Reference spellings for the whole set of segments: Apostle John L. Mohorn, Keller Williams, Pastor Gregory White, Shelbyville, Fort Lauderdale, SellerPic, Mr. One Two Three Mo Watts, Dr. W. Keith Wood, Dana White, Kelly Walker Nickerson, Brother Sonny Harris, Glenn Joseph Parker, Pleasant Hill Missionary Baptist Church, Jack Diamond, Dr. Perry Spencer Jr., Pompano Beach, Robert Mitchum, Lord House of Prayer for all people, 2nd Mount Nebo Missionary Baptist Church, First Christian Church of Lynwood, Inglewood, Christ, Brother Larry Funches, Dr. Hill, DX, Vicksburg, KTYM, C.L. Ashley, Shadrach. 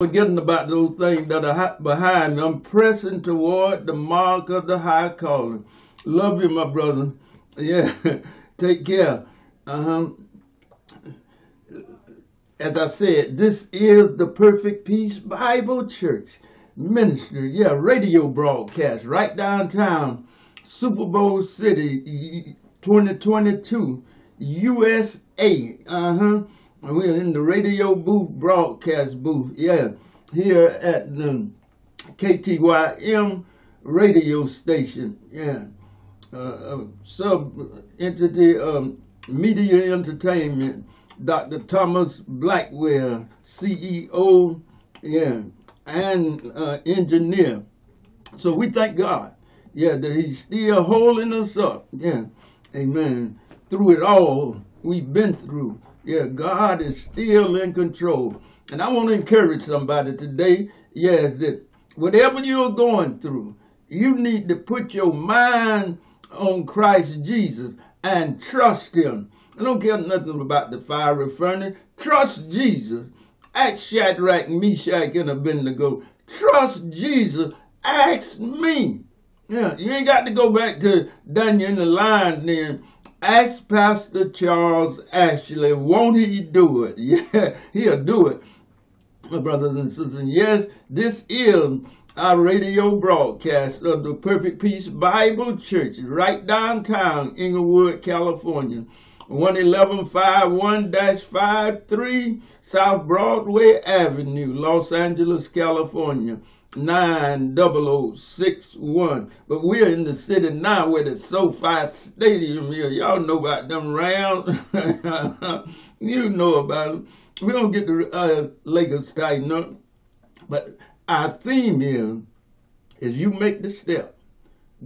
Forgetting about those things that are behind me, I'm pressing toward the mark of the high calling. Love you, my brother. Yeah, take care. As I said, this is the Perfect Peace Bible Church ministry. Yeah, radio broadcast right downtown, Super Bowl City, 2022, USA. We're in the radio booth, broadcast booth, yeah, here at the KTYM radio station, yeah, sub-entity Media Entertainment, Dr. Thomas Blackwell, CEO, yeah, and engineer. So we thank God, yeah, that he's still holding us up, yeah, amen, through it all we've been through. Yeah, God is still in control. And I want to encourage somebody today, yes, that whatever you're going through, you need to put your mind on Christ Jesus and trust him. I don't care nothing about the fiery furnace. Trust Jesus. Ask Shadrach, Meshach, and Abednego. Trust Jesus. Ask me. Yeah, you ain't got to go back to Daniel in the lion's den. Ask Pastor Charles Ashley, won't he do it? Yeah, he'll do it, my brothers and sisters. Yes, this is our radio broadcast of the Perfect Peace Bible Church right downtown Inglewood, California. 11151-53 South Broadway Avenue, Los Angeles, California, 90061. But we're in the city now with the SoFi Stadium here. Y'all know about them rounds. You know about them. We don't get the Lakers tighten up. But our theme here is you make the step,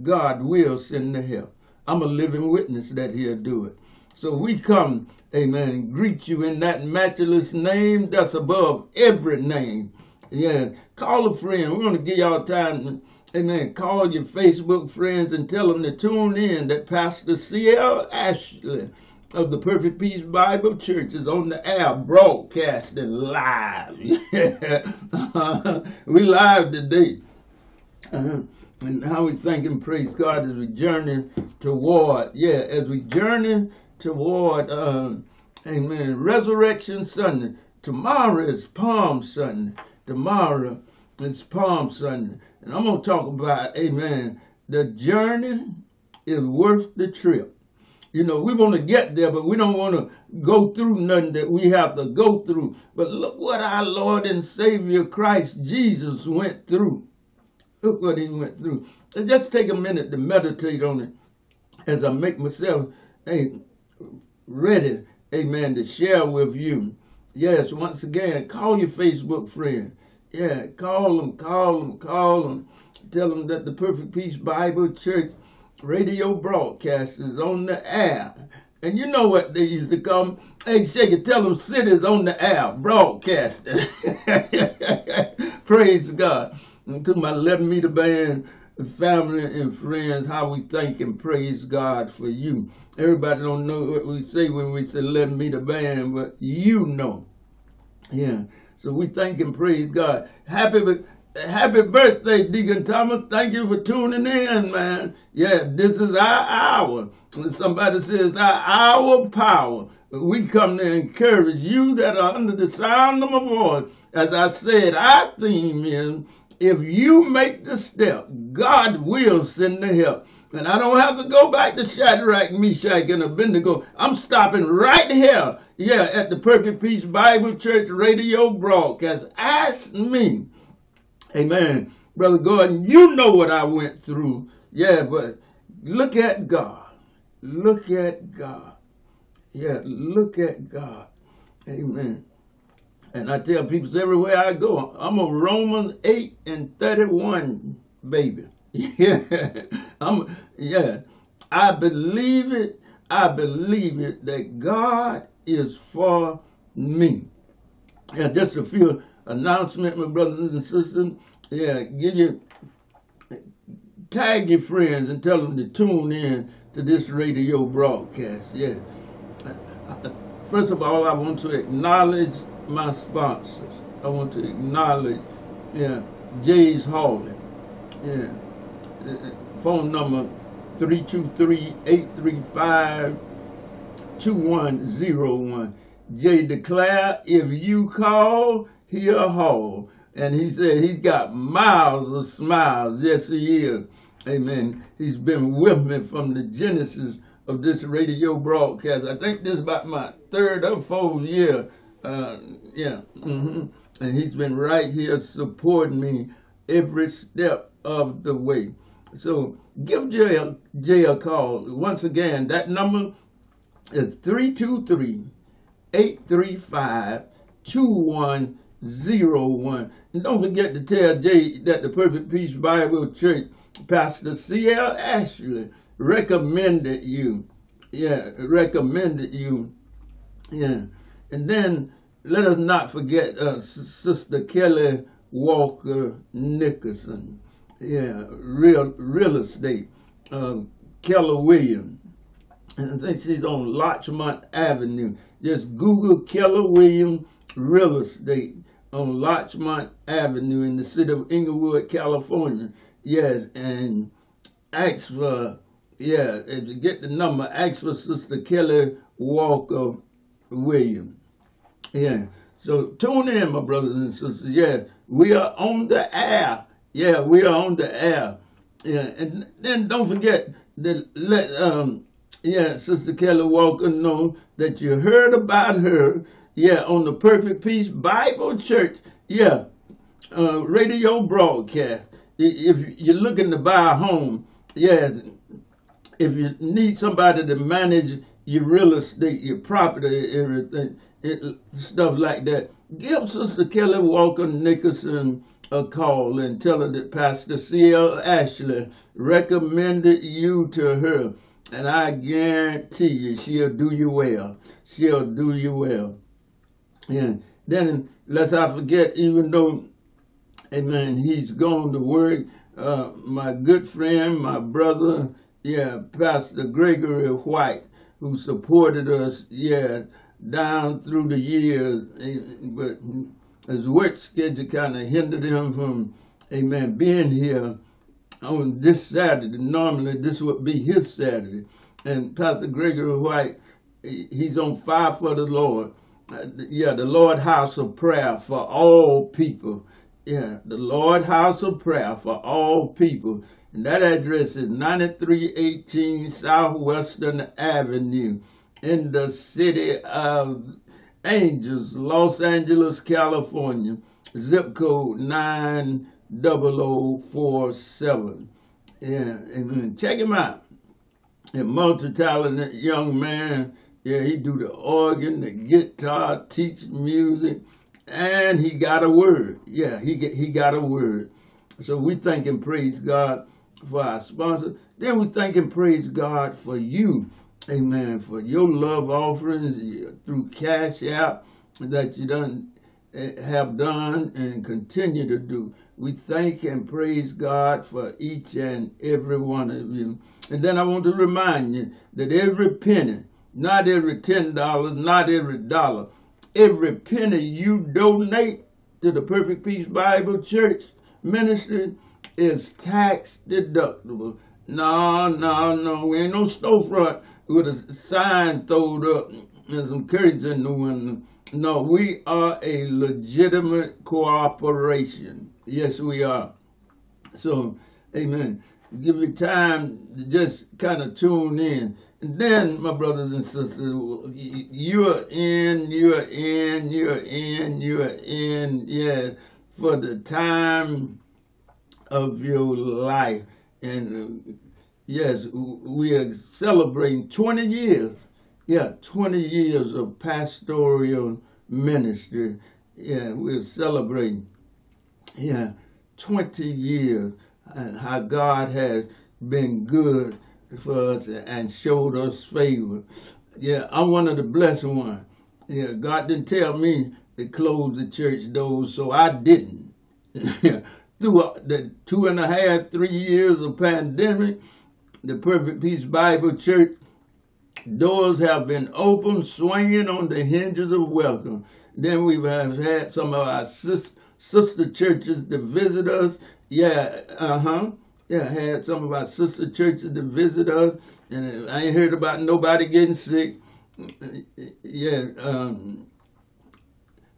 God will send the help. I'm a living witness that he'll do it. So we come, amen, greet you in that matchless name that's above every name. Yeah, call a friend. We're going to give y'all time. Amen. Call your Facebook friends and tell them to tune in that Pastor C.L. Ashley of the Perfect Peace Bible Church is on the air broadcasting live. Yeah. We live today. And how we thank and praise God as we journey toward, yeah, as we journey toward, amen, Resurrection Sunday. Tomorrow is Palm Sunday. Tomorrow is Palm Sunday. And I'm going to talk about, amen, the journey is worth the trip. You know, we want to get there, but we don't want to go through nothing that we have to go through. But look what our Lord and Savior Christ Jesus went through. Look what he went through. And just take a minute to meditate on it as I make myself ready, amen, to share with you. Yes, once again, call your Facebook friend. Yeah, call them, call them, call them. Tell them that the Perfect Peace Bible Church radio broadcast is on the air. And you know what they used to come? Hey, shake it, tell them cities on the air, broadcasting. Praise God. And to my 11-meter band, family and friends, how we thank and praise God for you. Everybody don't know what we say when we say 11-meter band, but you know. Yeah, so we thank and praise God. Happy birthday, Deacon Thomas. Thank you for tuning in, man. Yeah, this is our hour. Somebody says our power. We come to encourage you that are under the sound of my voice. As I said, our theme is, if you make the step, God will send the help. And I don't have to go back to Shadrach, Meshach, and Abednego. I'm stopping right here, yeah, at the Perfect Peace Bible Church radio broadcast. Ask me, amen, Brother Gordon, you know what I went through. Yeah, but look at God. Look at God. Yeah, look at God. Amen. And I tell people everywhere I go, I'm a Romans 8:31 baby. Yeah, I believe it. I believe it that God is for me. Yeah, just a few announcements, my brothers and sisters. Yeah, tag your friends and tell them to tune in to this radio broadcast. Yeah. First of all, I want to acknowledge my sponsors. I want to acknowledge, Jay's Hawley, phone number 323-835-2101. Jay declare, if you call, he'll haul. And he said he's got miles of smiles. Yes, he is. Amen. He's been with me from the genesis of this radio broadcast. I think this is about my third or fourth year. And he's been right here supporting me every step of the way. So give Jay a call. Once again, that number is 323-835-2101. And don't forget to tell Jay that the Perfect Peace Bible Church Pastor C.L. Ashley recommended you. And then let us not forget Sister Kelly Walker Nickerson. Real estate. Keller Williams. And I think she's on Larchmont Avenue. Just Google Keller Williams Real Estate on Larchmont Avenue in the city of Inglewood, California. Yes, and ask for, if you get the number, ask for Sister Kelly Walker Williams. So tune in, my brothers and sisters. We are on the air. We are on the air. And then don't forget to let Sister Kelly Walker know that you heard about her, on the Perfect Peace Bible Church, radio broadcast. If you're looking to buy a home, if you need somebody to manage your real estate, your property, everything, stuff like that, give Sister Kelly Walker Nickerson a call and tell her that Pastor C.L. Ashley recommended you to her. And I guarantee you, she'll do you well. She'll do you well. And then, lest I forget, even though, amen, he's gone to work, my good friend, my brother, Pastor Gregory White, who supported us, down through the years, but his work schedule kind of hindered him from, being here on this Saturday. Normally, this would be his Saturday. And Pastor Gregory White, he's on fire for the Lord. The Lord House of Prayer for all people. The Lord House of Prayer for all people. And that address is 9318 Southwestern Avenue in the city of Angels, Los Angeles, California. Zip code 90047. And check him out. A multi-talented young man. He do the organ, the guitar, teach music, and he got a word. He got a word. So we thank and praise God for our sponsor. Then we thank and praise God for you, for your love offerings through Cash App that you have done and continue to do. We thank and praise God for each and every one of you. And then I want to remind you that every penny, not every $10, not every dollar, every penny you donate to the Perfect Peace Bible Church Ministry is tax deductible. No, we ain't no storefront with a sign thrown up and some curtains in the window. No, we are a legitimate corporation. Yes, we are. So, amen. Give you time to just kind of tune in. And then, my brothers and sisters, you're in, for the time of your life. And yes, we are celebrating 20 years. 20 years of pastoral ministry. We're celebrating, 20 years and how God has been good for us and showed us favor. I'm one of the blessed ones. God didn't tell me to close the church doors, so I didn't. Through the 2.5, 3 years of pandemic, the Perfect Peace Bible Church doors have been open, swinging on the hinges of welcome. Then we have had some of our sister churches to visit us. Yeah, had some of our sister churches to visit us, and I ain't heard about nobody getting sick. Yeah,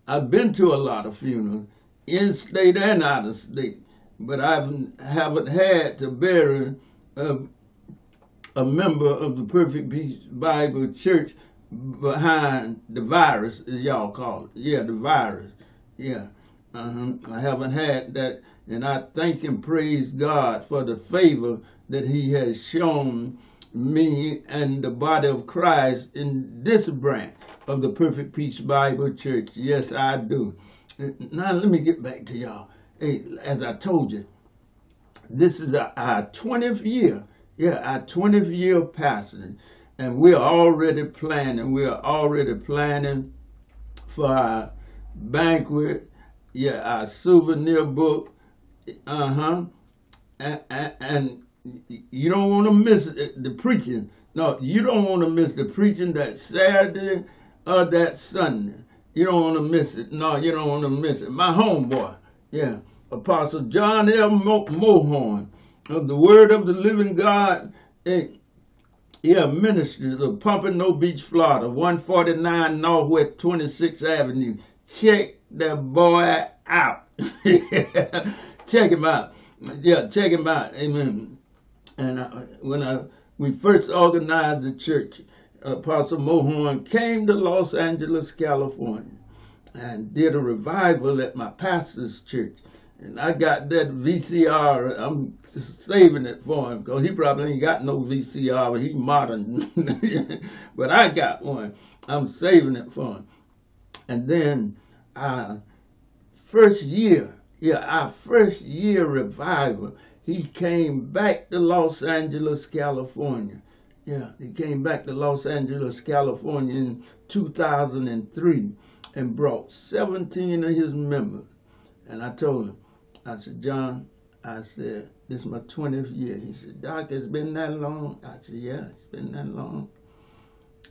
I've been to a lot of funerals, in state and out of state, but I haven't had to bury a member of the Perfect Peace Bible Church behind the virus, as y'all call it. Yeah, the virus. Yeah. I haven't had that, and I thank and praise God for the favor that he has shown me and the body of Christ in this branch of the Perfect Peace Bible Church. Yes, I do. Now, let me get back to y'all. Hey, as I told you, this is our 20th year. Yeah, our 20th year of pastoring. And we're already planning. We're already planning for our banquet. Yeah, our souvenir book. And you don't want to miss the preaching. No, you don't want to miss the preaching that Saturday or that Sunday. You don't want to miss it. No, you don't want to miss it. My homeboy, yeah, Apostle John L. Mohorn of the Word of the Living God. Yeah, ministers of Pompano Beach, Florida, 149 Northwest 26th Avenue. Check that boy out. Check him out. Yeah, check him out. Amen. And when we first organized the church, Apostle Mohorn came to Los Angeles, California, and did a revival at my pastor's church. And I got that VCR. I'm saving it for him because he probably ain't got no VCR. He's modern. But I got one. I'm saving it for him. And then our first year, yeah, our first year revival, he came back to Los Angeles, California. Yeah, he came back to Los Angeles, California in 2003 and brought 17 of his members. And I told him, I said, John, I said, this is my 20th year. He said, Doc, it's been that long? I said, yeah, it's been that long.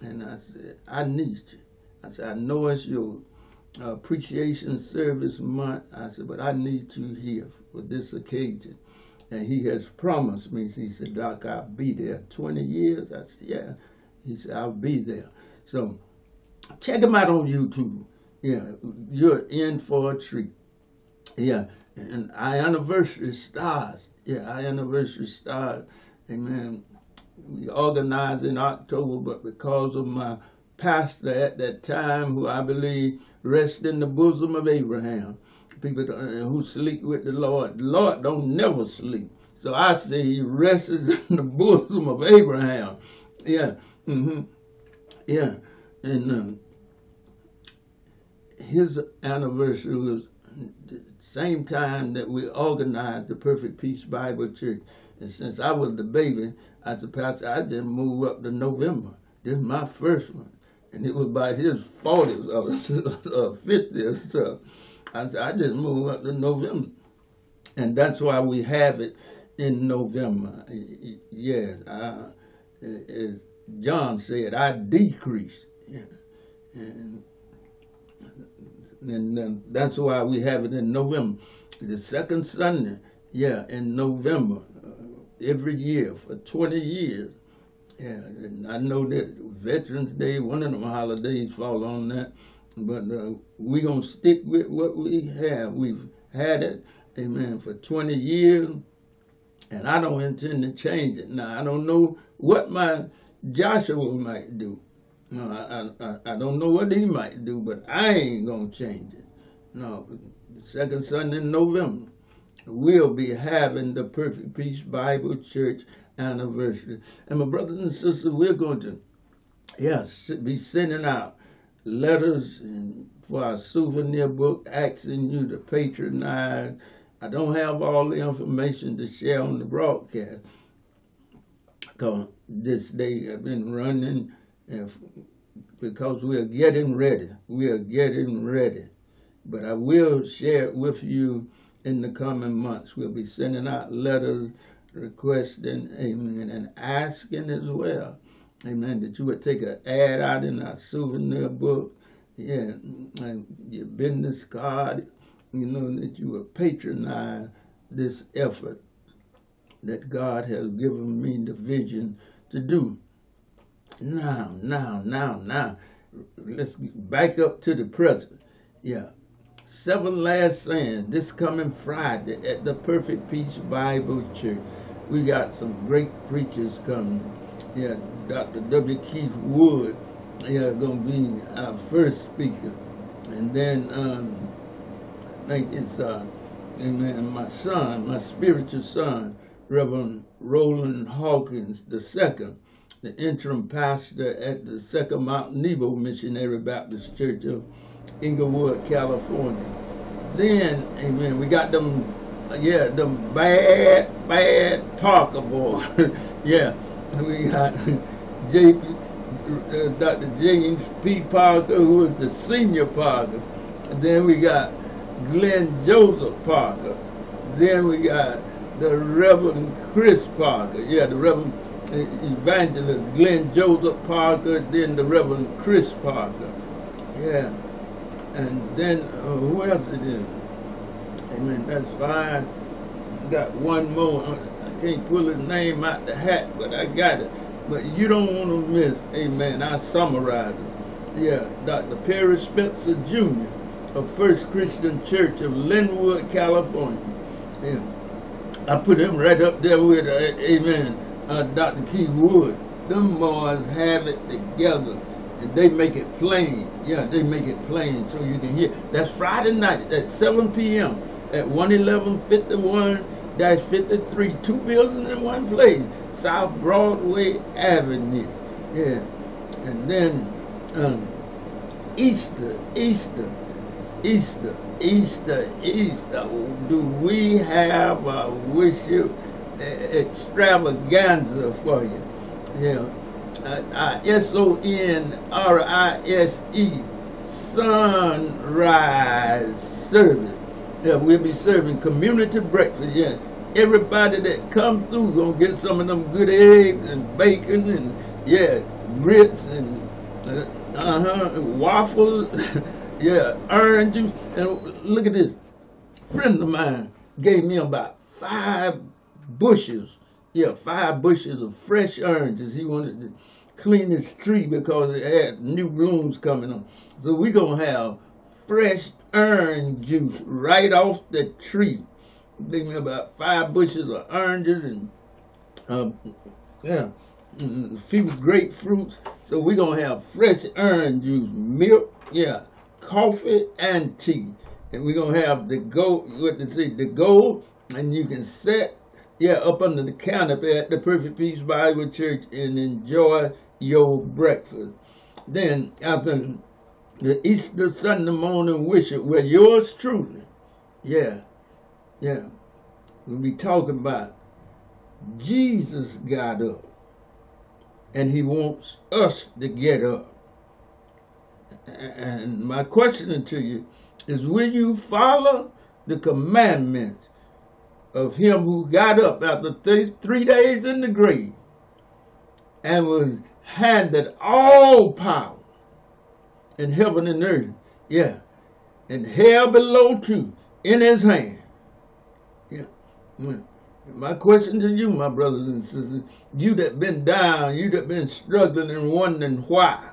And I said, I need you. I said, I know it's your appreciation service month. I said, but I need you here for this occasion. And he has promised me. He said, Doc, I'll be there 20 years. I said, yeah. He said, I'll be there. So check him out on YouTube. Yeah, you're in for a treat. Yeah, and our anniversary starts. Yeah, our anniversary starts. Amen. We organized in October, but because of my pastor at that time, who I believe rests in the bosom of Abraham, people who sleep with the Lord don't never sleep. So I say he rests in the bosom of Abraham. Yeah, yeah. And his anniversary was the same time that we organized the Perfect Peace Bible Church. And since I was the baby, I said, Pastor, I just moved up to November. This is my first one. And it was by his 40s or 50s. So I said, I just moved up to November. And that's why we have it in November. Yes, as John said, I decreased. Yeah. And that's why we have it in November. The second Sunday, yeah, in November, every year for 20 years. Yeah, and I know that Veterans Day, one of them holidays fall on that, but we're going to stick with what we have. We've had it, amen, for 20 years, and I don't intend to change it. Now, I don't know what my Joshua might do. No, I don't know what he might do, but I ain't going to change it. No, the second Sunday in November, we'll be having the Perfect Peace Bible Church anniversary. And my brothers and sisters, we're going to, yes, be sending out letters and for our souvenir book, asking you to patronize. I don't have all the information to share on the broadcast, because this day I've been running. Because we are getting ready. We are getting ready. But I will share it with you in the coming months. We'll be sending out letters requesting, amen, and asking as well, amen, that you would take an ad out in our souvenir book, yeah, and your business card, you know, that you will patronize this effort that God has given me the vision to do. Now, let's back up to the present. Yeah. Seven last sayings this coming Friday at the Perfect Peace Bible Church. We got some great preachers coming. Yeah, Dr. W. Keith Wood, yeah, gonna be our first speaker. And then I think it's amen, my son, my spiritual son, Reverend Roland Hawkins II, the interim pastor at the 2nd Mount Nebo Missionary Baptist Church of Inglewood, California. Then, amen, we got them, yeah, them bad Parker boys. Yeah, we got Dr. James P. Parker, who is the senior Parker. And then we got Glenn Joseph Parker. Then we got the Reverend Chris Parker. Yeah, the Reverend Evangelist Glenn Joseph Parker, then the Reverend Chris Parker. Yeah. And then who else it is? Amen. That's fine. Got one more. I can't pull his name out the hat, but I got it. But you don't want to miss. Amen. I summarize it. Yeah. Dr. Perry Spencer Jr. of First Christian Church of Lynwood, California. Yeah. I put him right up there with, amen, Dr. Keith Wood. Them boys have it together. And they make it plain. Yeah, they make it plain so you can hear. That's Friday night at 7 p.m. at 11151-53, two buildings in one place, South Broadway Avenue. Yeah. And then Easter. Do we have a worship extravaganza for you? Yeah. SONRISE Sunrise Service. Yeah, we'll be serving community breakfast. Yeah, everybody that comes through gonna get some of them good eggs and bacon and yeah, grits and and waffles. Yeah, orange juice. And look at this. A friend of mine gave me about 5 bushels. Yeah, 5 bushels of fresh oranges. He wanted to clean his tree because it had new blooms coming on. So we're going to have fresh orange juice right off the tree. Think about 5 bushels of oranges and yeah, a few grapefruits. So we're going to have fresh orange juice, milk, yeah, coffee and tea. And we're going to have the gold, what they say, the gold, and you can set, yeah, up under the canopy at the Perfect Peace Bible Church and enjoy your breakfast. Then after the Easter Sunday morning worship, where yours truly, yeah, we'll be talking about Jesus got up and he wants us to get up. And my question to you is, will you follow the commandments of him who got up after 3 days in the grave and was handed all power in heaven and earth, yeah, and hell below too, in his hand? Yeah. My question to you, my brothers and sisters, you that been down, you that been struggling and wondering why,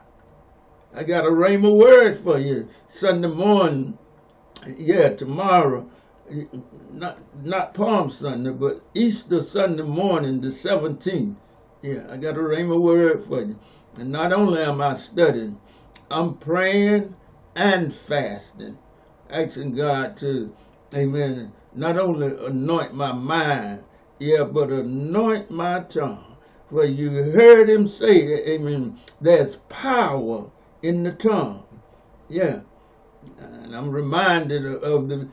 I got a rhema word for you Sunday morning, yeah, tomorrow. Not Palm Sunday, but Easter Sunday morning, the 17th. Yeah, I got a rhema word for you. And not only am I studying, I'm praying and fasting, asking God to, amen, not only anoint my mind, yeah, but anoint my tongue. For you heard him say, amen, there's power in the tongue. Yeah. And I'm reminded of the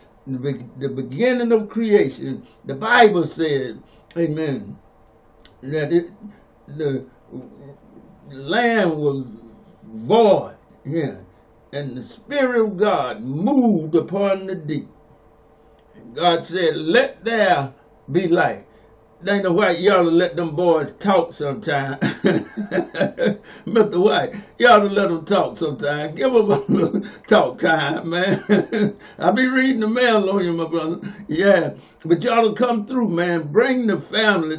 beginning of creation. The Bible said, amen, that the land was void, yeah, and the Spirit of God moved upon the deep. And God said, let there be light. Dana White, you ought to let them boys talk sometime. Mr. White, you ought to let them talk sometime. Give them a little talk time, man. I be reading the mail on you, my brother. Yeah, but you ought to come through, man. Bring the family.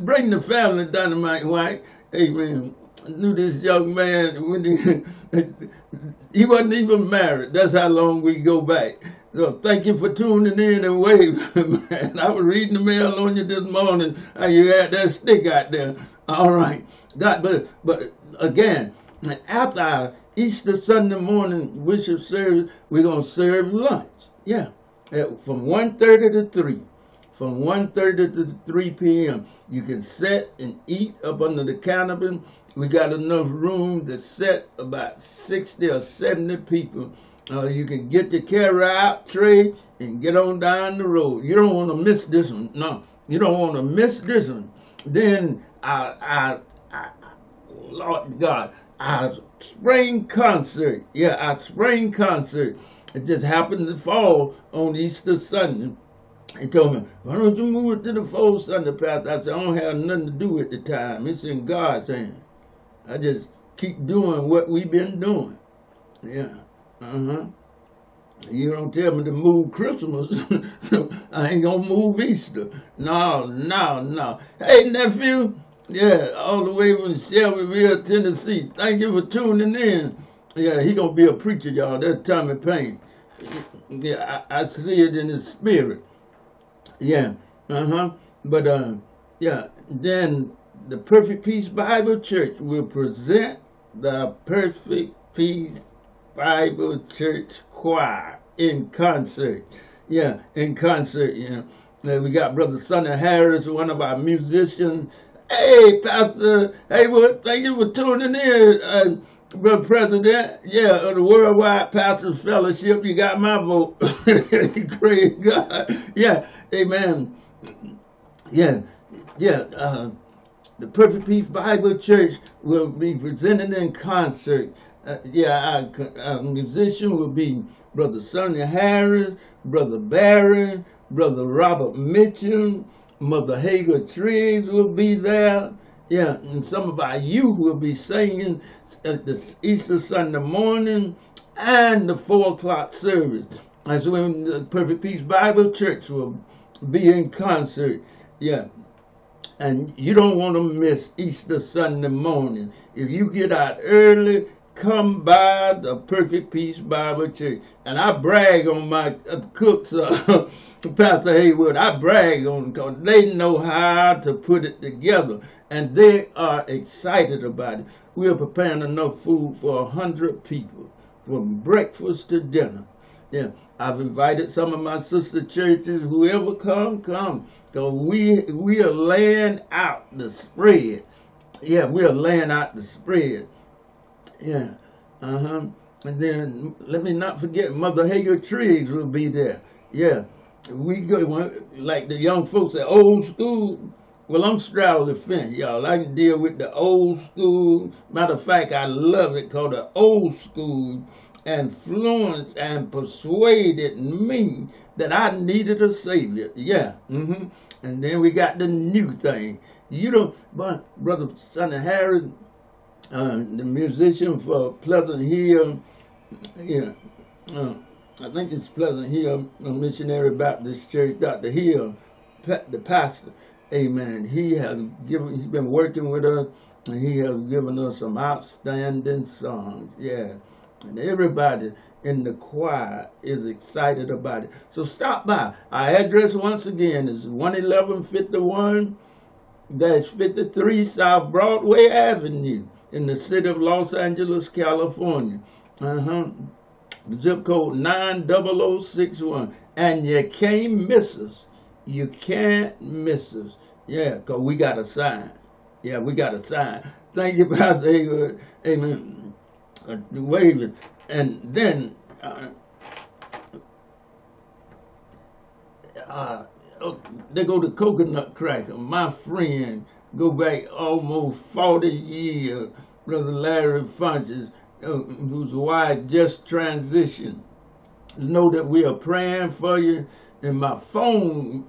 Bring the family, Dynamite White. Amen. I knew this young man when he wasn't even married. That's how long we go back. So thank you for tuning in and waving, man. I was reading the mail on you this morning, and you had that stick out there. All right. God, but again, after our Easter Sunday morning worship service, we're going to serve lunch. Yeah. From 1:30 to 3. From 1:30 to 3 p.m. You can sit and eat up under the canopy. We got enough room to set about 60 or 70 people. You can get your carry-out tray and get on down the road. You don't want to miss this one. No, you don't want to miss this one. Then, Lord God, our spring concert. Yeah, our spring concert. It just happened to fall on Easter Sunday. He told me, why don't you move it to the fourth Sunday, Pastor? I said, I don't have nothing to do at the time. It's in God's hand. I just keep doing what we've been doing. Yeah. Uh-huh. You don't tell me to move Christmas. I ain't going to move Easter. No, no, no. Hey, nephew. Yeah, all the way from Shelbyville, Tennessee. Thank you for tuning in. Yeah, he going to be a preacher, y'all. That's Tommy Payne. Yeah, I see it in his spirit. Yeah, but yeah, then the Perfect Peace Bible Church will present the Perfect Peace Bible Church Choir in concert. Yeah, in concert, yeah. Then we got Brother Sonny Harris, one of our musicians. Hey, Pastor Haywood, thank you for tuning in, Brother President, yeah, of the Worldwide Pastors Fellowship. You got my vote. Praise God. Yeah, amen. Yeah, yeah. The Perfect Peace Bible Church will be presented in concert. Yeah, our musician will be Brother Sonny Harris, Brother Barry, Brother Robert Mitchum, Mother Hagar Triggs will be there. Yeah, and some of our youth will be singing at the Easter Sunday morning and the 4 o'clock service. That's when the Perfect Peace Bible Church will be in concert. Yeah, and you don't want to miss Easter Sunday morning. If you get out early, come by the Perfect Peace Bible Church. And I brag on my cooks, Pastor Haywood. I brag on them because they know how to put it together. And they are excited about it. We are preparing enough food for 100 people, from breakfast to dinner. Yeah, I've invited some of my sister churches. Whoever come. Because we are laying out the spread. Yeah, we are laying out the spread. Yeah, and then let me not forget Mother Hagar Triggs will be there. Yeah, we go like the young folks at old school. Well, I'm Stroudly Finn, y'all. I can deal with the old school. Matter of fact, I love it because the old school influenced and persuaded me that I needed a savior. Yeah, and then we got the new thing. You don't, but Brother Sonny Harris, the musician for Pleasant Hill, yeah, I think it's Pleasant Hill Missionary Baptist Church. Dr. Hill, the pastor. Amen. He's been working with us, and he has given us some outstanding songs. Yeah. And everybody in the choir is excited about it. So stop by. Our address once again is 11151-53 South Broadway Avenue in the city of Los Angeles, California. The zip code 90061. And you can't miss us. You can't miss us. Yeah, because we got a sign. Yeah, we got a sign. Thank you, Pastor Hagar. Amen. Waving. And then, they go to Coconut Cracker. My friend, go back almost 40 years. Brother Larry Funches, whose wife just transitioned. Know that we are praying for you. And my phone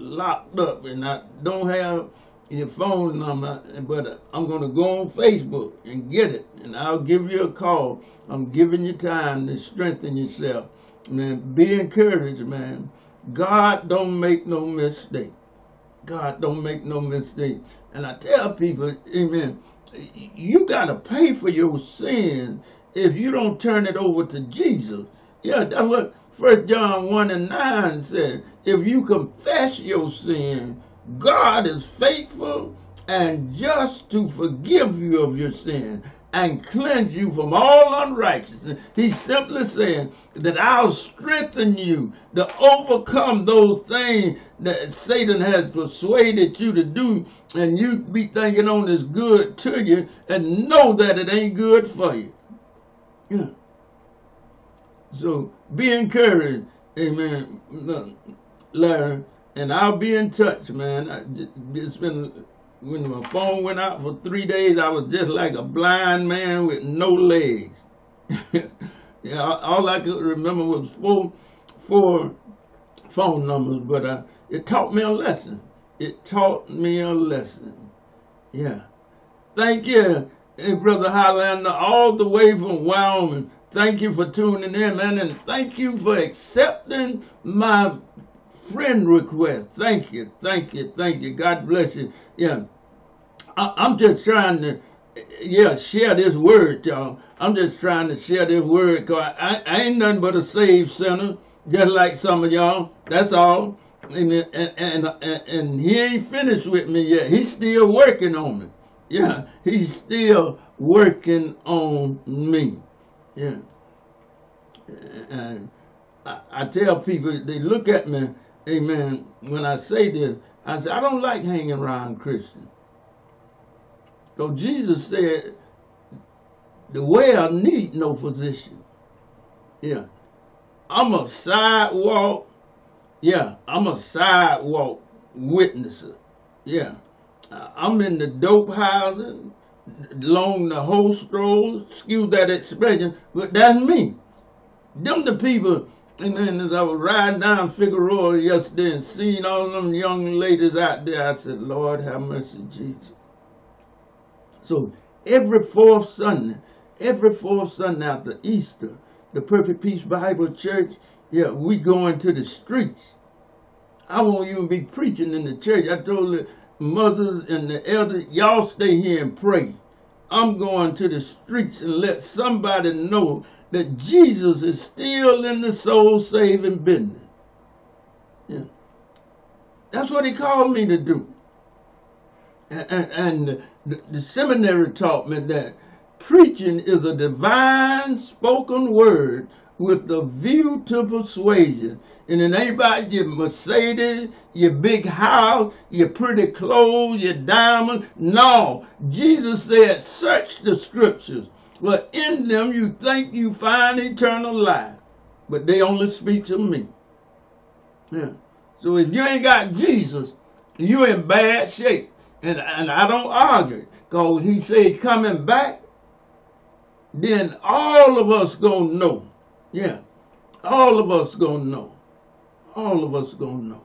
locked up and I don't have your phone number, but I'm going to go on Facebook and get it, and I'll give you a call. I'm giving you time to strengthen yourself. Man, be encouraged, man. God don't make no mistake. God don't make no mistake. And I tell people, amen, you got to pay for your sin if you don't turn it over to Jesus. Yeah, that's what 1 John 1:9 said. If you confess your sin, God is faithful and just to forgive you of your sin and cleanse you from all unrighteousness. He's simply saying that I'll strengthen you to overcome those things that Satan has persuaded you to do, and you be thinking on this good to you and know that it ain't good for you. Yeah. So be encouraged, amen, Larry. And I'll be in touch, man. It's been, when my phone went out for 3 days, I was just like a blind man with no legs. Yeah, all I could remember was four phone numbers, but it taught me a lesson. It taught me a lesson. Yeah. Thank you, hey, Brother Highlander, all the way from Wyoming. Thank you for tuning in, man, and thank you for accepting my friend request. Thank you, thank you, thank you. God bless you. Yeah, I'm just trying to, yeah, share this word, y'all. I'm just trying to share this word, because I ain't nothing but a saved sinner, just like some of y'all. That's all. And he ain't finished with me yet. He's still working on me. Yeah, he's still working on me. Yeah. And I tell people, they look at me, amen, when I say this, I say, I don't like hanging around Christians. So Jesus said, the well need no physician. Yeah. I'm a sidewalk. Yeah. I'm a sidewalk witnesser. Yeah. I'm in the dope houses, along the whole stroll, excuse that expression, but that's me. Them the people. And then as I was riding down Figueroa yesterday and seeing all them young ladies out there, I said, Lord, have mercy, Jesus. So every fourth Sunday after Easter, the Perfect Peace Bible Church, yeah, we go into the streets. I won't even be preaching in the church. I told the mothers and the elders, y'all stay here and pray. I'm going to the streets and let somebody know that Jesus is still in the soul-saving business. Yeah. That's what he called me to do. And the seminary taught me that preaching is a divine spoken word with a view to persuasion. And it ain't about your Mercedes, your big house, your pretty clothes, your diamond. No. Jesus said, search the scriptures. Well, in them you think you find eternal life, but they only speak to me. Yeah. So if you ain't got Jesus, you're in bad shape. And I don't argue, because he said coming back, then all of us gonna know. Yeah. All of us gonna know. All of us gonna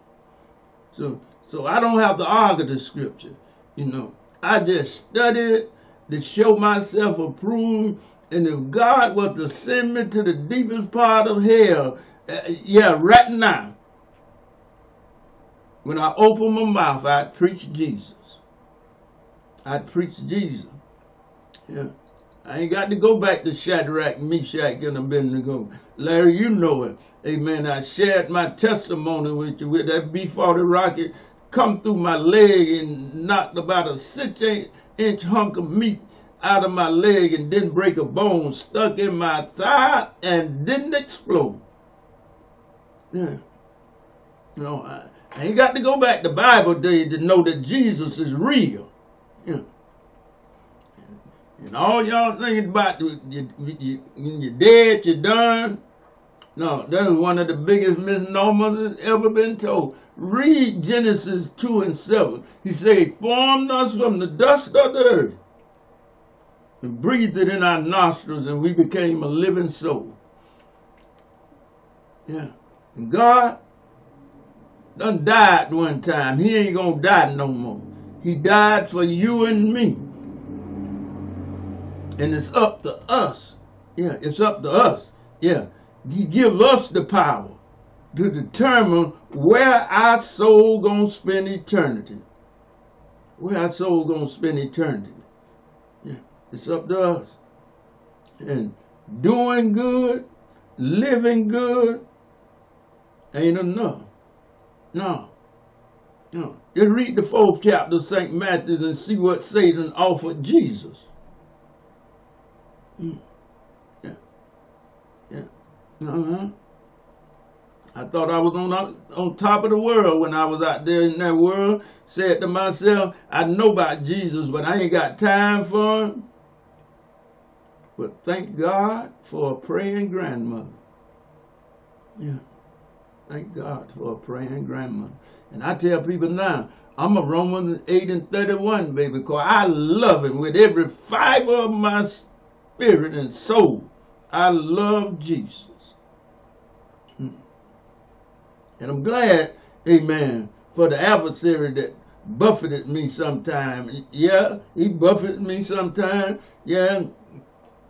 know. So I don't have to argue the scripture, you know. I just study it to show myself approved, and if God was to send me to the deepest part of hell, yeah, right now, when I open my mouth, I'd preach Jesus. I'd preach Jesus. Yeah, I ain't got to go back to Shadrach, Meshach, and Abednego. Larry, you know it. Amen. I shared my testimony with you with that B-40 rocket come through my leg and knocked about a 6-inch hunk of meat out of my leg and didn't break a bone, stuck in my thigh and didn't explode. Yeah. No, I ain't got to go back to Bible days to know that Jesus is real. Yeah. And all y'all thinking about when you're dead, you're done. No, that is one of the biggest misnomers that's ever been told. Read Genesis 2:7. He said, he formed us from the dust of the earth and breathed it in our nostrils, and we became a living soul. Yeah. And God done died one time. He ain't gonna die no more. He died for you and me. And it's up to us. Yeah, it's up to us. Yeah, he gives us the power to determine where our soul gonna spend eternity. Where our soul gonna spend eternity. Yeah, it's up to us. And doing good, living good, ain't enough. No. No. Just read the 4th chapter of St. Matthew and see what Satan offered Jesus. Mm. Yeah. Yeah. Uh-huh. I thought I was on top of the world when I was out there in that world. Said to myself, I know about Jesus, but I ain't got time for him. But thank God for a praying grandmother. Yeah. Thank God for a praying grandmother. And I tell people now, I'm a Romans 8:31, baby, because I love him with every fiber of my spirit and soul. I love Jesus. And I'm glad, amen, for the adversary that buffeted me sometime. Yeah, he buffeted me sometime. Yeah,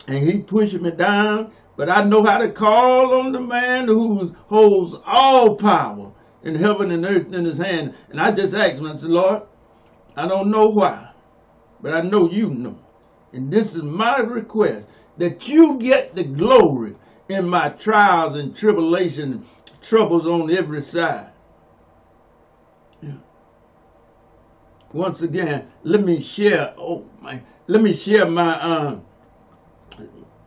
and he pushed me down. But I know how to call on the man who holds all power in heaven and earth in his hand. And I just asked him, I said, Lord, I don't know why, but I know you know. And this is my request, that you get the glory in my trials and tribulations, troubles on every side. Yeah. Once again, let me share my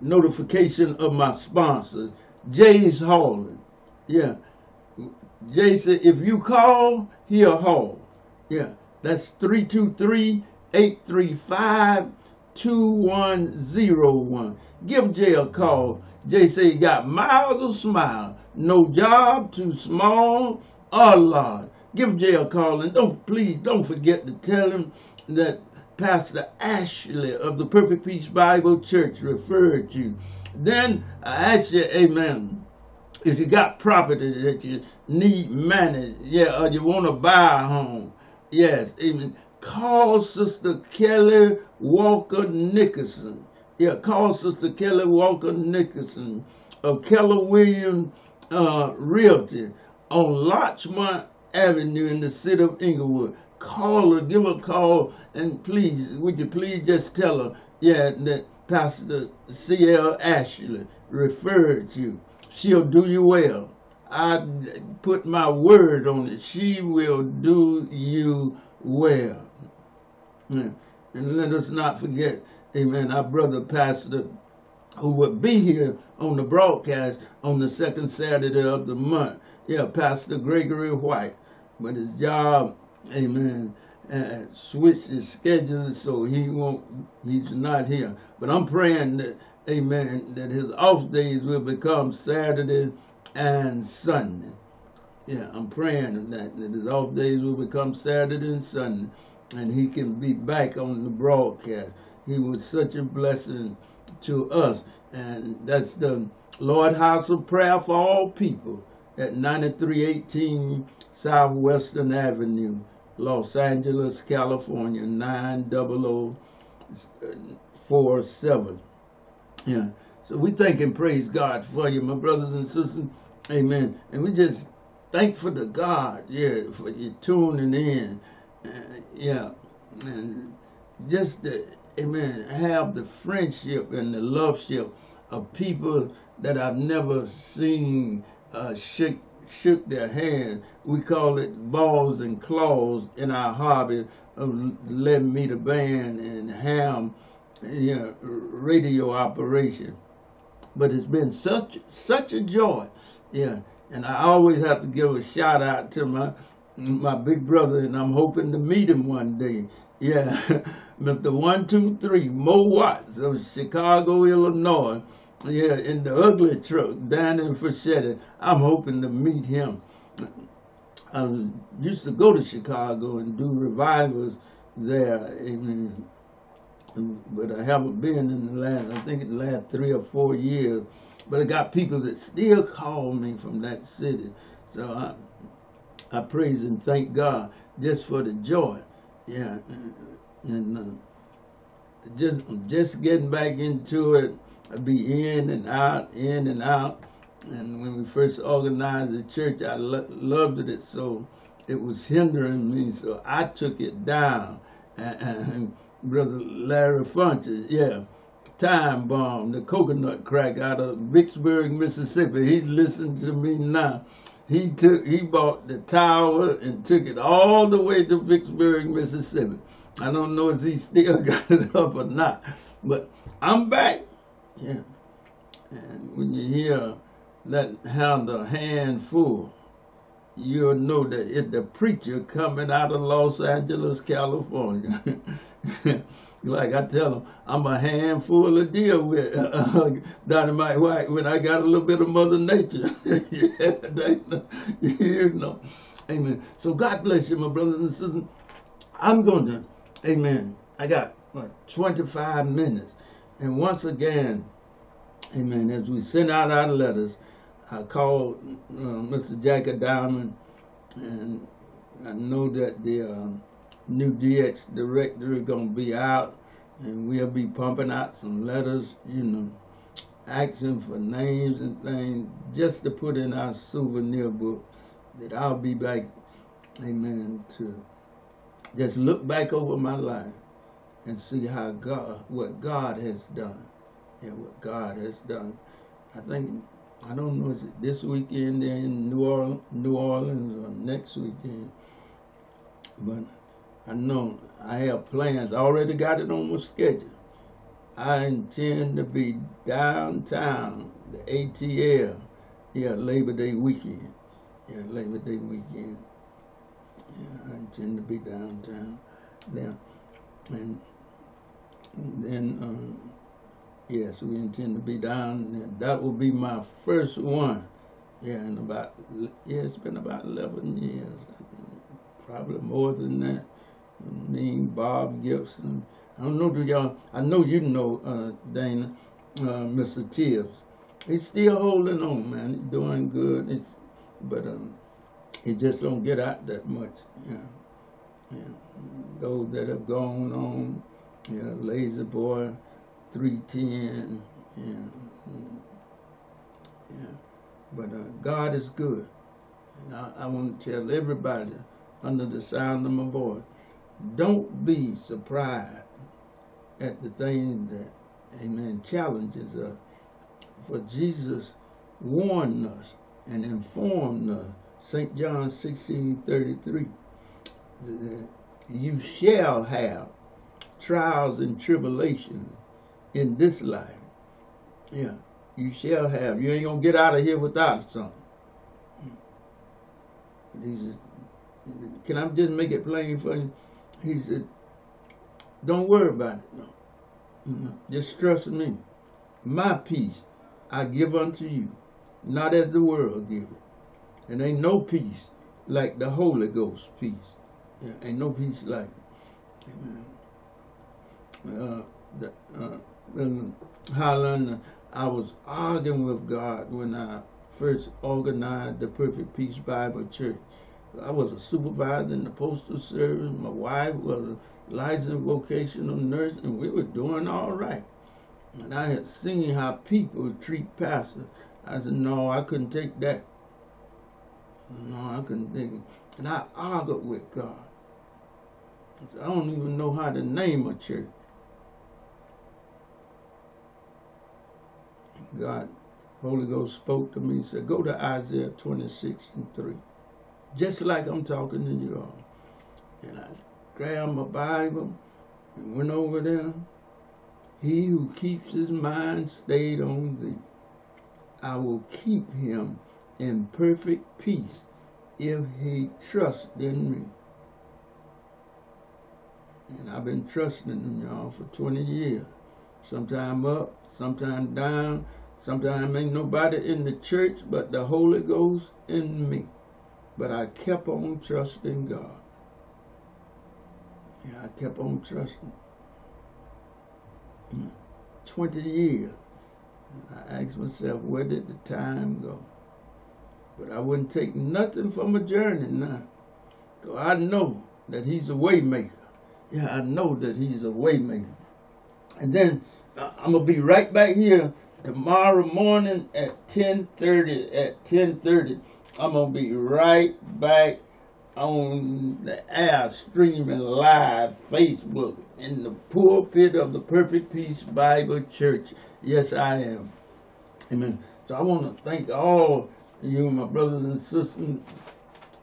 notification of my sponsor, Jay's Hauling. Yeah, Jay said if you call, he'll haul. Yeah, that's 323-835-2101. Give Jay a call. Jay said he got miles of smile, no job too small or large. Give Jay a call, and please don't forget to tell him that Pastor Ashley of the Perfect Peace Bible Church referred you. Then I ask you, amen, if you got property that you need managed, yeah, or you want to buy a home, yes, amen, call Sister Kelly Walker Nickerson. Yeah, call Sister Kelly Walker Nickerson of Keller Williams Realty on Larchmont Avenue in the city of Inglewood. Call her, give her a call, and please, would you please just tell her, yeah, that Pastor C.L. Ashley referred you. She'll do you well. I put my word on it. She will do you well. And let us not forget, amen, our brother pastor who will be here on the broadcast on the 2nd Saturday of the month. Yeah, Pastor Gregory White. But his job, amen, switched his schedule, so he's not here. But I'm praying that, amen, that his off days will become Saturday and Sunday. Yeah, I'm praying that his off days will become Saturday and Sunday, and he can be back on the broadcast. He was such a blessing to us. And that's the Lord House of Prayer for all people at 9318 Southwestern Avenue, Los Angeles, California, 90047. Yeah. So we thank and praise God for you, my brothers and sisters. Amen. And we just thankful to God, yeah, for you tuning in. Yeah. And just the, amen, have the friendship and the loveship of people that I've never seen shook their hand. We call it balls and claws in our hobby of letting me the band and ham, you know, radio operation. But it's been such a joy, yeah. And I always have to give a shout out to my big brother, and I'm hoping to meet him one day. Yeah, Mr. 123 Mo Watts of Chicago, Illinois. Yeah, in the ugly truck down in Frechette. I'm hoping to meet him. I used to go to Chicago and do revivals there. Amen. But I haven't been in the last 3 or 4 years. But I got people that still call me from that city. So I praise and thank God just for the joy. Yeah, and just getting back into it. I'd be in and out. And when we first organized the church, I loved it, so it was hindering me. So I took it down. And Brother Larry Funches, yeah, time bomb, the coconut crack out of Vicksburg, Mississippi. He listened to me now. He bought the tower and took it all the way to Vicksburg, Mississippi. I don't know if he still got it up or not, but I'm back. Yeah, and when you hear that handle, handful, you'll know that it's the preacher coming out of Los Angeles, California. Like I tell them, I'm a handful to deal with, Dynamite White, when I got a little bit of Mother Nature. Yeah, you know, amen. So God bless you, my brothers and sisters. I'm going to, amen, I got like 25 minutes. And once again, amen, as we send out our letters, I called Mr. Jack Diamond, and I know that the new DX directory is going to be out, and we'll be pumping out some letters, you know, asking for names and things, just to put in our souvenir book, that I'll be back, amen, to just look back over my life and see how God, what God has done. Yeah, what God has done. I think, I don't know, is it this weekend in New Orleans or next weekend? But I know I have plans. I already got it on my schedule. I intend to be downtown, the ATL, yeah, Labor Day weekend. Yeah, Labor Day weekend. Yeah, I intend to be downtown. Yeah. And then, yes, we intend to be down. That will be my first one. Yeah, in about, yeah, it's been about 11 years. Probably more than that. Me and Bob Gibson. I don't know, do y'all, I know you know, Dana, Mr. Tibbs. He's still holding on, man. He's doing good. It's, but he just don't get out that much. Yeah. Yeah. Those that have gone on, yeah, Lazy Boy, 310, yeah, yeah. But God is good. And I want to tell everybody under the sound of my voice, don't be surprised at the things that, amen, challenges us. For Jesus warned us and informed us, St. John 16:33, that you shall have trials and tribulations in this life. Yeah, you shall have. You ain't gonna get out of here without something. But he said, can I just make it plain for you? He said, don't worry about it. No. Just trust me. My peace I give unto you, not as the world give it. And ain't no peace like the Holy Ghost peace. Yeah, ain't no peace like it. Amen. In Holland, I was arguing with God when I first organized the Perfect Peace Bible Church. I was a supervisor in the postal service. My wife was a licensed vocational nurse, and we were doing all right. And I had seen how people treat pastors. I said, no, I couldn't take that. No, I couldn't take it. And I argued with God. I said, I don't even know how to name a church. God, Holy Ghost spoke to me and said, go to Isaiah 26:3. Just like I'm talking to you all. And I grabbed my Bible and went over there. He who keeps his mind stayed on thee, I will keep him in perfect peace if he trusts in me. And I've been trusting in y'all for 20 years. Sometime up, sometime down, sometime ain't nobody in the church but the Holy Ghost in me. But I kept on trusting God. Yeah, I kept on trusting. 20 years. I asked myself, where did the time go? But I wouldn't take nothing from a journey now. So I know that he's a way maker. Yeah, I know that he's a way maker. And then I'm going to be right back here tomorrow morning at 10:30. At 10:30, I'm going to be right back on the air, streaming live Facebook in the pulpit of the Perfect Peace Bible Church. Yes, I am. Amen. So I want to thank all of you, my brothers and sisters.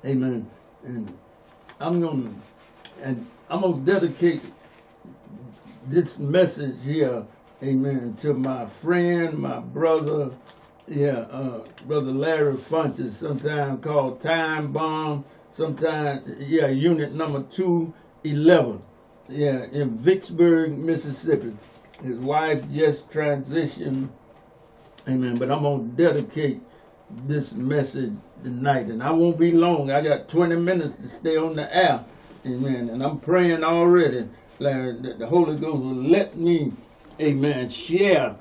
Amen. And I'm gonna dedicate this message here, amen, to my friend, my brother, Brother Larry Funches, sometimes called Time Bomb, sometimes, yeah, Unit Number 211, yeah, in Vicksburg, Mississippi. His wife just transitioned, amen, but I'm gonna dedicate this message tonight, and I won't be long. I got 20 minutes to stay on the air, amen, and I'm praying already, Larry, that the Holy Ghost will let me, amen, share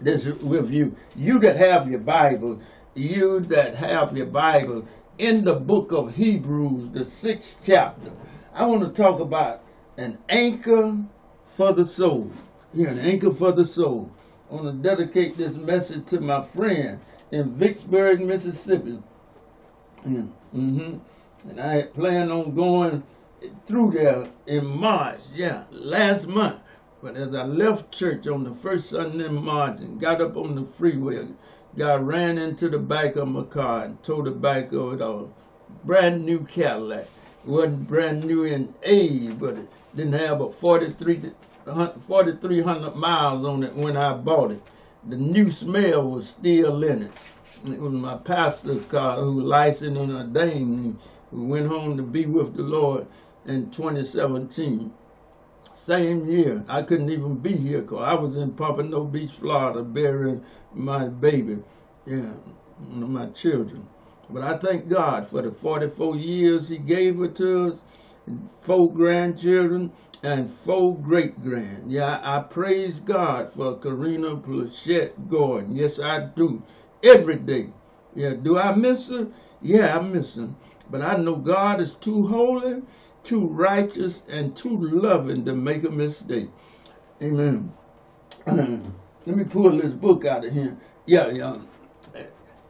this with you. You that have your Bible, you that have your Bible, in the book of Hebrews, the 6th chapter, I want to talk about an anchor for the soul. Yeah, an anchor for the soul. I want to dedicate this message to my friend in Vicksburg, Mississippi. And I had planned on going through there in March, yeah, last month. But as I left church on the first Sunday in March and got up on the freeway, God ran into the back of my car and tore the back of it off. Brand new Cadillac. It wasn't brand new in age, but it didn't have but 4,300 miles on it when I bought it. The new smell was still in it. It was my pastor's car, who was licensed and ordained, who went home to be with the Lord in 2017. Same year, I couldn't even be here because I was in Pompano Beach, Florida, burying my baby, yeah, one of my children. But I thank God for the 44 years he gave it to us, 4 grandchildren, and 4 great-grand. Yeah, I praise God for Karina Pluchet Gordon. Yes, I do. Every day. Yeah, do I miss her? Yeah, I miss her. But I know God is too holy, too righteous, and too loving to make a mistake. Amen. Let me pull this book out of here. Yeah.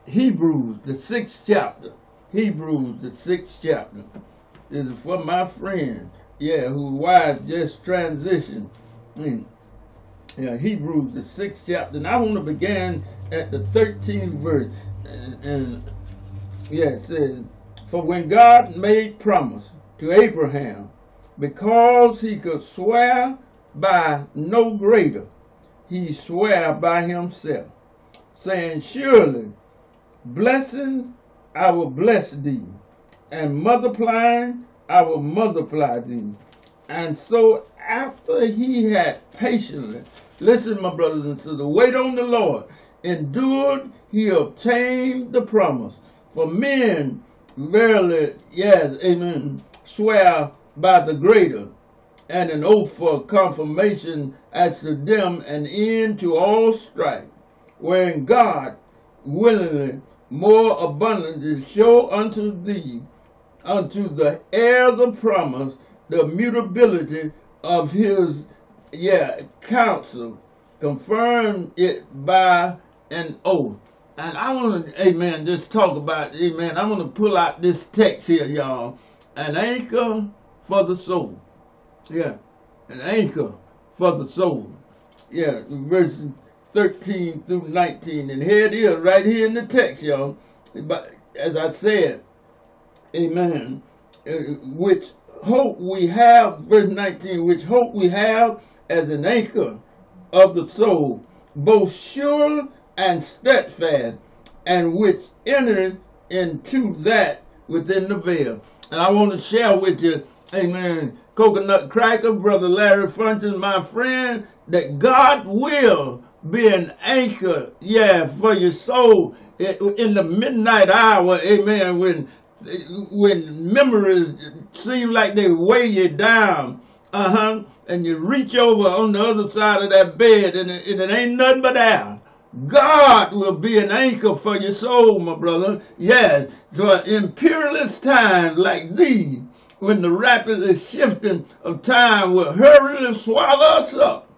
Hebrews, the 6th chapter. Hebrews, the 6th chapter. This is for my friend. Yeah, whose wife just transitioned. Yeah, Hebrews, the 6th chapter. And I want to begin at the 13th verse. And it says, for when God made promise to Abraham, because he could swear by no greater, he swore by himself, saying, surely blessings I will bless thee, and multiplying I will multiply thee. And so after he had patiently, listen, my brothers and sisters, wait on the Lord, endured, he obtained the promise. For men verily, yes, amen, swear by the greater, and an oath for confirmation as to them an end to all strife, wherein God willingly more abundantly show unto thee, unto the heirs of promise, the mutability of his, yeah, counsel, confirmed it by an oath. And I want to, amen, just talk about, amen, I'm going to pull out this text here, y'all. An anchor for the soul. Yeah, an anchor for the soul. Yeah, verses 13 through 19. And here it is, right here in the text, y'all. But as I said, amen, which hope we have, verse 19, which hope we have as an anchor of the soul, both sure and steadfast, and which enters into that within the veil. And I want to share with you, amen, Coconut Cracker, Brother Larry Funches, my friend, that God will be an anchor, yeah, for your soul in the midnight hour, amen, when memories seem like they weigh you down, and you reach over on the other side of that bed, and it ain't nothing but air. God will be an anchor for your soul, my brother. Yes. So in peerless times like these, when the rapidly shifting of time will hurriedly swallow us up,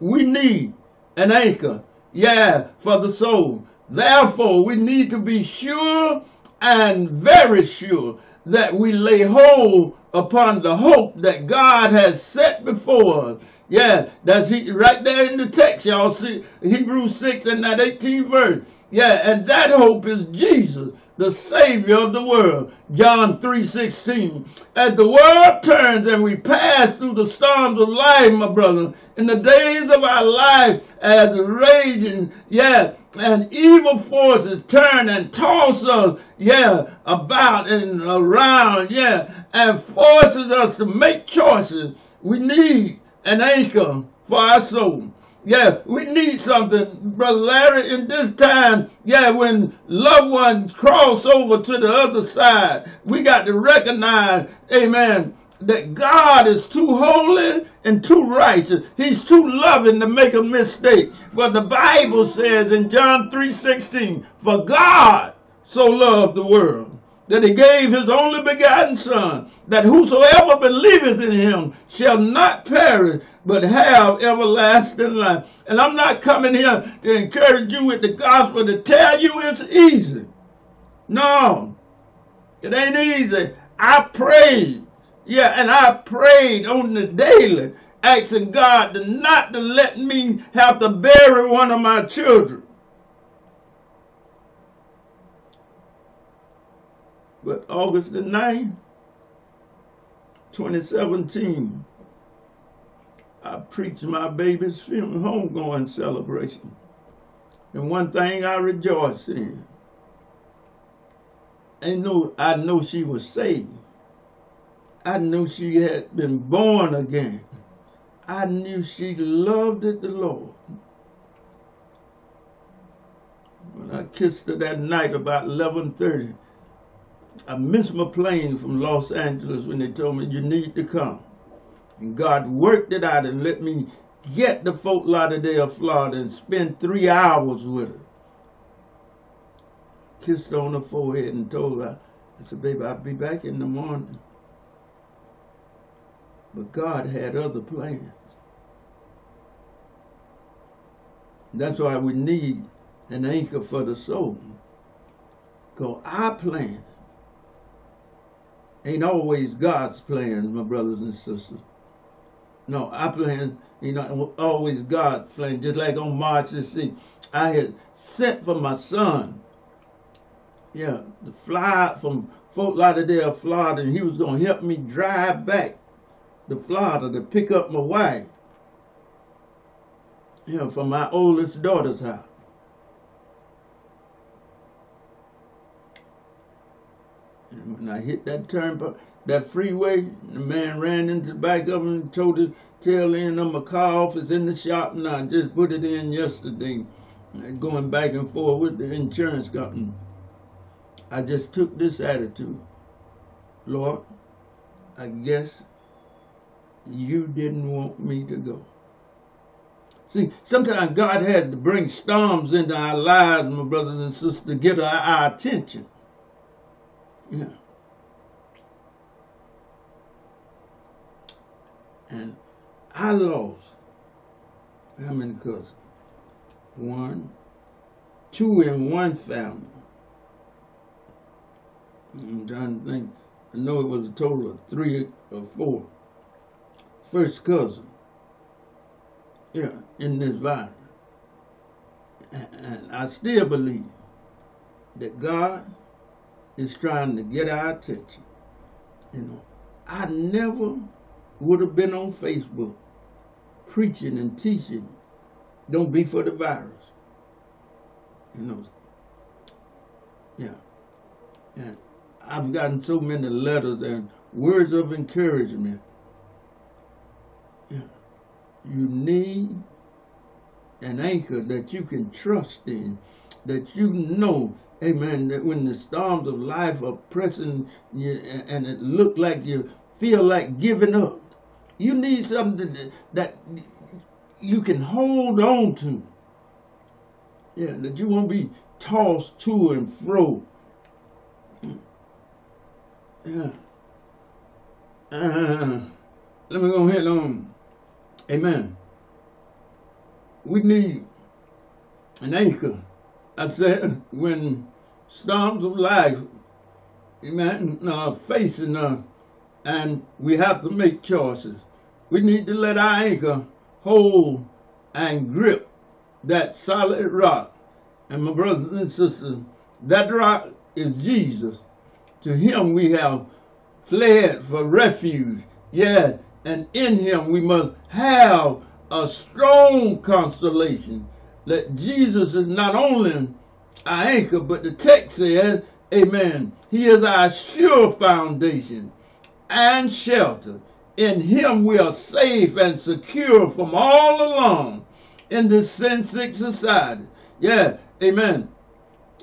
we need an anchor, yeah, for the soul. Therefore, we need to be sure and very sure that we lay hold upon the hope that God has set before us. Yeah, that's right there in the text, y'all see, Hebrews 6 and that 18th verse. Yeah, and that hope is Jesus, the Savior of the world, John 3:16. As the world turns and we pass through the storms of life, my brother, in the days of our life, as raging, yeah, and evil forces turn and toss us, yeah, about and around, yeah, and forces us to make choices, we need an anchor for our soul. Yeah, we need something, Brother Larry, in this time, yeah, when loved ones cross over to the other side, we got to recognize, amen, that God is too holy and too righteous. He's too loving to make a mistake. But the Bible says in John 3:16, for God so loved the world, that he gave his only begotten Son, that whosoever believeth in him shall not perish, but have everlasting life. And I'm not coming here to encourage you with the gospel to tell you it's easy. No, it ain't easy. I prayed, yeah, and I prayed on the daily, asking God to not to let me have to bury one of my children. But August the 9th, 2017, I preached my baby's homegoing celebration. And one thing I rejoiced in, I know she was saved. I knew she had been born again. I knew she loved it, the Lord. When I kissed her that night about 11:30, I missed my plane from Los Angeles when they told me, you need to come. And God worked it out and let me get to Fort Lauderdale, Florida, and spend 3 hours with her. Kissed her on her forehead and told her, I said, baby, I'll be back in the morning. But God had other plans. That's why we need an anchor for the soul. Because our plans ain't always God's plans, my brothers and sisters. No, our plan ain't always God's plan. Just like on March the 6th, I had sent for my son, yeah, to fly from Fort Lauderdale, Florida, and he was going to help me drive back to Florida to pick up my wife, yeah, from my oldest daughter's house. When I hit that turnpike, that freeway, the man ran into the back of him and told his tail end of my car off. It's in the shop now. I just put it in yesterday. Going back and forth with the insurance company. I just took this attitude. Lord, I guess you didn't want me to go. See, sometimes God has to bring storms into our lives, my brothers and sisters, to get our attention. Yeah. And I lost how many cousins? 1, 2 in one family. I'm trying to think. I know it was a total of 3 or 4. First cousin. Yeah, in this virus. And I still believe that God is trying to get our attention. You know, I never would have been on Facebook preaching and teaching, don't be for the virus. You know, yeah. And I've gotten so many letters and words of encouragement. Yeah. You need an anchor that you can trust in, that you know, amen, that when the storms of life are pressing you and it look like you feel like giving up, you need something that you can hold on to. Yeah, that you won't be tossed to and fro. Yeah. Let me go ahead on. Amen. We need an anchor. I said, when storms of life, amen, facing us, and we have to make choices, we need to let our anchor hold and grip that solid rock. And my brothers and sisters, that rock is Jesus. To him we have fled for refuge. Yes, and in him we must have a strong consolation that Jesus is not only our anchor, but the text says, amen, he is our sure foundation and shelter. In him we are safe and secure from all along in this sin-sick society. Yeah, amen.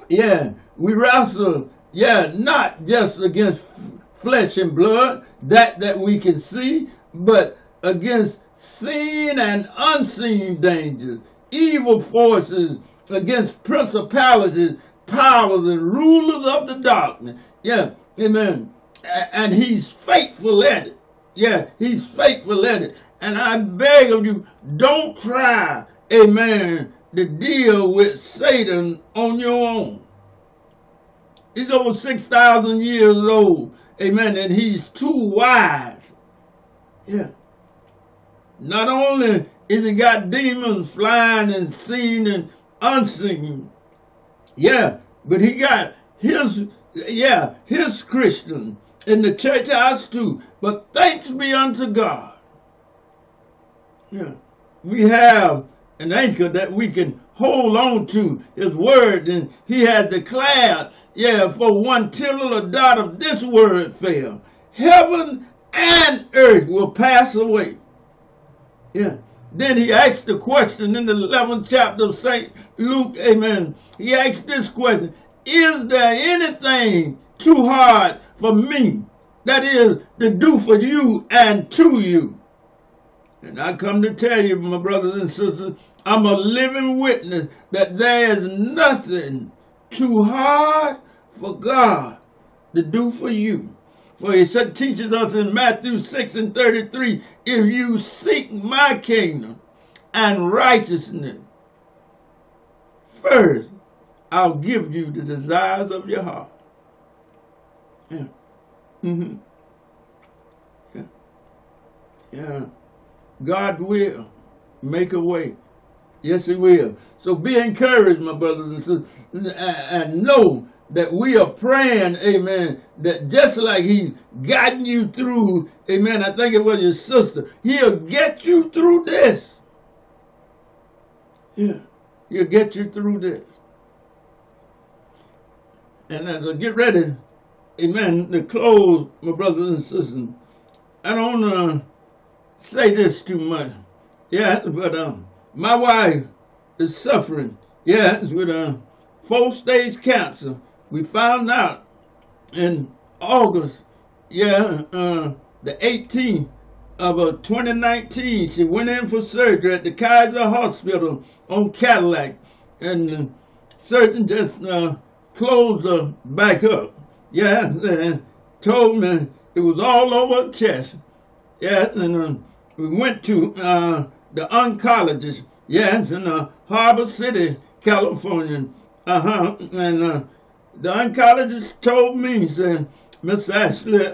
Yeah, we wrestle, yeah, not just against flesh and blood, that we can see, but against seen and unseen dangers, evil forces, against principalities, powers, and rulers of the darkness. Yeah, amen. And he's faithful at it. Yeah, he's faithful at it. And I beg of you, don't try, amen, to deal with Satan on your own. He's over 6,000 years old, amen, and he's too wise. Yeah. Not only is he got demons flying and seen and unseen, yeah, but he got his Christians in the church house too. But thanks be unto God. Yeah, we have an anchor that we can hold on to, his word, and he has declared, yeah, for one tittle or dot of this word fail, heaven and earth will pass away. Yeah. Then he asked the question in the 11th chapter of St. Luke, amen. He asked this question, is there anything too hard for me, that is, to do for you and to you? And I come to tell you, my brothers and sisters, I'm a living witness that there is nothing too hard for God to do for you. For he teaches us in Matthew 6:33, if you seek my kingdom and righteousness first, I'll give you the desires of your heart. Yeah. Mm-hmm. Yeah. Yeah. God will make a way. Yes, he will. So be encouraged, my brothers and sisters, and know that we are praying, amen, that just like he's gotten you through, amen, I think it was your sister, he'll get you through this. Yeah, he'll get you through this. And as I get ready, amen, to close, my brothers and sisters, I don't want to say this too much, yeah, but my wife is suffering, yeah, with four-stage cancer. We found out in August, yeah, the 18th of 2019, she went in for surgery at the Kaiser Hospital on Cadillac, and the surgeon just closed her back up, yeah, and told me it was all over her chest, yeah, and we went to the oncologist, yes, in Harbor City, California, and the oncologist told me, said, Miss Ashley,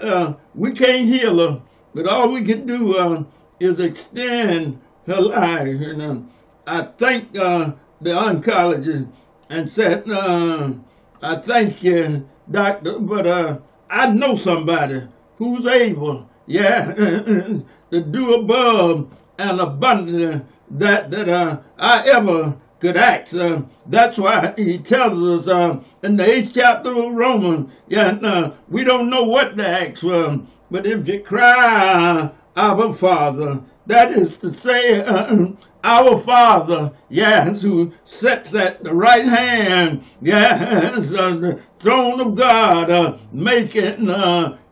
we can't heal her, but all we can do is extend her life. And I thanked the oncologist and said, I thank you, doctor, but I know somebody who's able, yeah, to do above and abundantly that I ever could act. That's why he tells us in the 8th chapter of Romans, yeah, we don't know what to ask for, but if you cry, our Father, that is to say, our Father, yes, who sits at the right hand, yes, the throne of God, making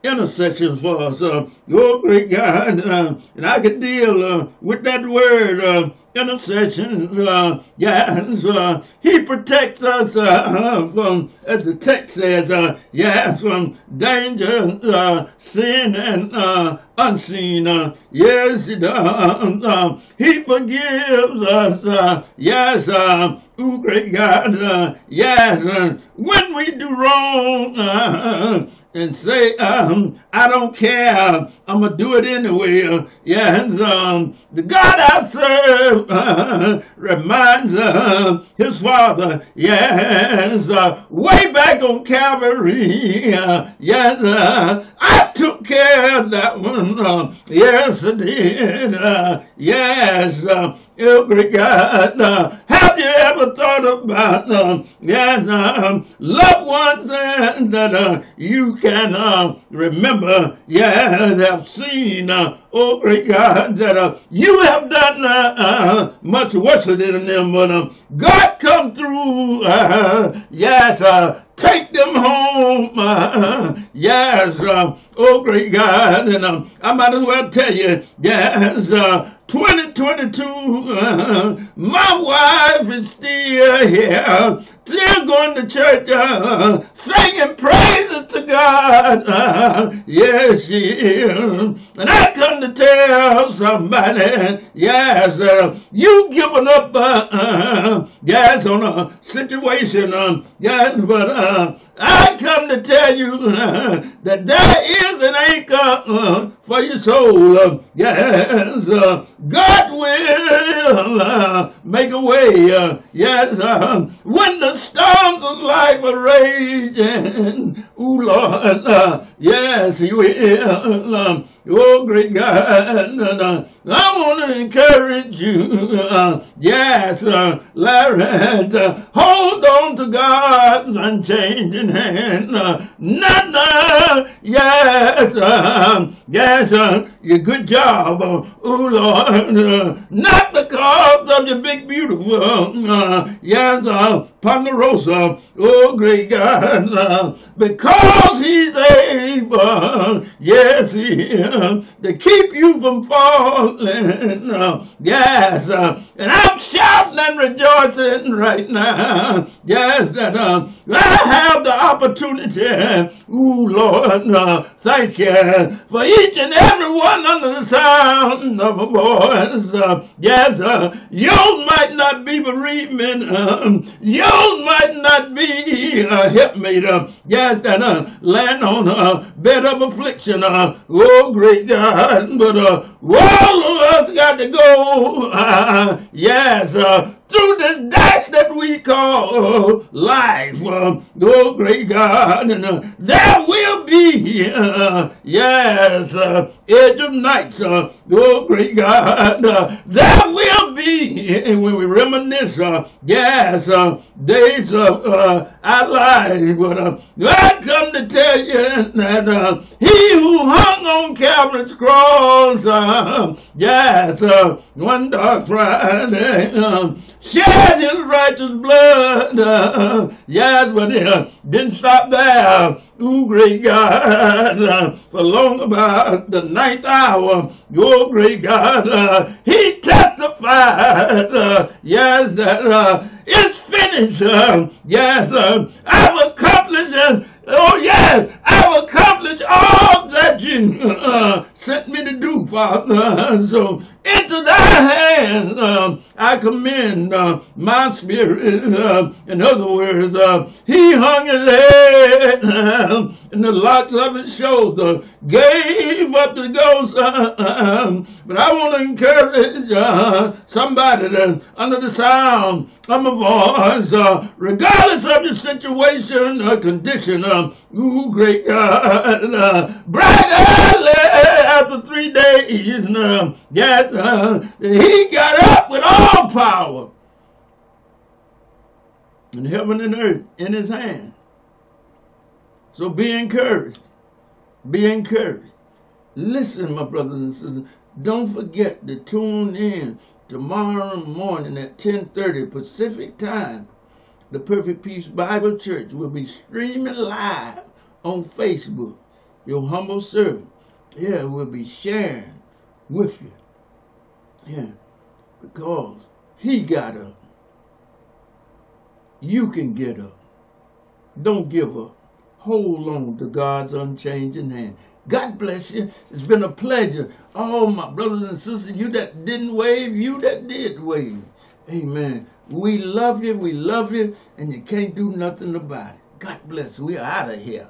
intercession for us. Oh, great God, and I can deal with that word intercessions, yes, he protects us from, as the text says, yes, from danger, sin, and unseen. Yes, he forgives us. Yes, oh great God. Yes, when we do wrong and say, I don't care, I'm going to do it anyway. Yes, the God I serve reminds his Father, yes, way back on Calvary, yes, I took care of that one. Yes, I did. Yes, oh great God. Have you ever thought about, yes, loved ones that you can remember, yeah, have seen, oh great God, that you have done much worse than them, but God come through, yes, take them home, yes, oh great God, and I might as well tell you, yes, 2022, my wife is still here, still going to church, singing praises to God, yes, she is. And I come to tell somebody, yes, you've given up, yes, on a situation, yes, but I come to tell you that there is an anchor for your soul. Yes, God will make a way. Yes, when the storms of life are raging, ooh Lord, yes, you will. Oh great God, I want to encourage you. Yes, Larry, hold on to God's unchanging hand. Nana, yes, yes, your good job, oh Lord, not because of your big beautiful, yes, Ponderosa, oh great God, because he's able, yes, he is, to keep you from falling, yes, and I'm shouting and rejoicing right now, yes, that I have the opportunity, oh Lord, thank you, for each and every one under the sound of a voice, yes, yours might not be bereavement, yours might not be a helpmate, yes, that land on a bed of affliction, oh great God, but all of us got to go, yes, through this dash that we call life, oh great God, and there will be, yes, edge of nights, oh great God, there will be, and when we reminisce, yes, days of our lives, but I come to tell you that he who hung on Calvary's cross, yes, one dark Friday, shed his righteous blood, yes, but it didn't stop there. Oh great God, for long about the ninth hour, oh great God, he testified, yes, that it's finished, yes, I've accomplished, oh yes, I've accomplished all that you sent me to do, Father, so into thy hands I commend my spirit. In other words, he hung his head and the locks of his shoulder, gave up the ghost. But I want to encourage somebody that's under the sound of my voice, regardless of your situation or condition, ooh, great God, bright early after 3 days, yes, he got up with all power in heaven and earth in his hand. So be encouraged. Be encouraged. Listen, my brothers and sisters, don't forget to tune in tomorrow morning at 10:30 Pacific time. The Perfect Peace Bible Church will be streaming live on Facebook. Your humble servant, yeah, we'll be sharing with you. Yeah. because he got up. You can get up. Don't give up. Hold on to God's unchanging hand. God bless you. It's been a pleasure. Oh, my brothers and sisters, you that didn't wave, you that did wave. Amen. We love you. We love you. And you can't do nothing about it. God bless you. We are out of here.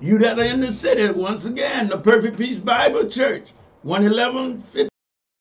You that are in the city, once again, the Perfect Peace Bible Church, 11150.